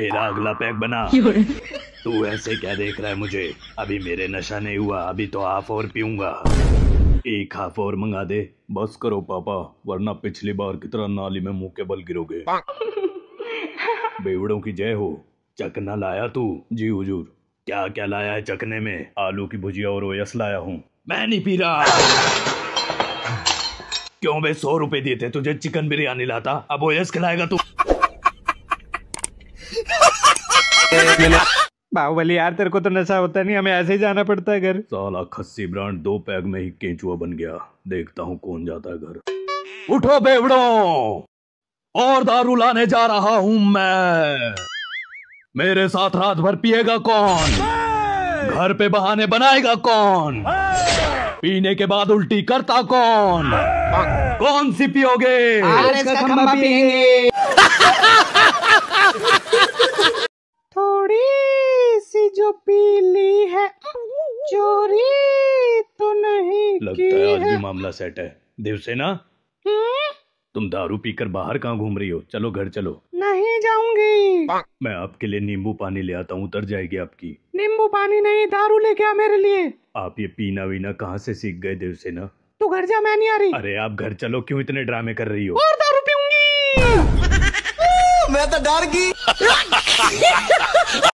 मेरा अगला पैक बना। तू ऐसे क्या देख रहा है मुझे? अभी मेरे नशा नहीं हुआ, अभी तो हाफ और पीऊंगा। एक हाफ और मंगा दे। बस करो पापा, वरना पिछली बार की तरह नाली में मुंह के बल गिरोगे। बेवड़ों की जय हो। चकना लाया तू? जी हुजूर। क्या क्या लाया है चकने में? आलू की भुजिया और ओयस लाया हूँ। मैं नहीं पी रहा। क्यों बे, 100 रुपए दिए थे तुझे, चिकन बिरयानी लाता, अब ओयस खिलाएगा तू? बाहुबली यार, तेरे को तो नशा होता नहीं, हमें ऐसे ही जाना पड़ता है घर। साला खस्सी ब्रांड 2 पैग में ही केंचुआ बन गया, देखता हूँ कौन जाता है घर। उठो बेवड़ो, और दारू लाने जा रहा हूँ मैं। मेरे साथ रात भर पिएगा कौन? घर पे बहाने बनाएगा कौन? पीने के बाद उल्टी करता कौन? कौन सी पियोगे? खंबा पिएंगे। थोड़ी सी जो पीली है, चोरी तो नहीं लगता की है। आज भी मामला सेट है। देवसेना, तुम दारू पीकर बाहर कहाँ घूम रही हो? चलो घर चलो। नहीं जाऊंगी। मैं आपके लिए नींबू पानी ले आता हूँ, उतर जाएगी आपकी। नींबू पानी नहीं, दारू लेके आ मेरे लिए। आप ये पीना वीना कहाँ से सीख गए देवसेना? तू घर जा, मैं नहीं आ रही। अरे आप घर चलो, क्यों इतने ड्रामे कर रही हो? और दारू पीऊंगी। मैं तो डर गई।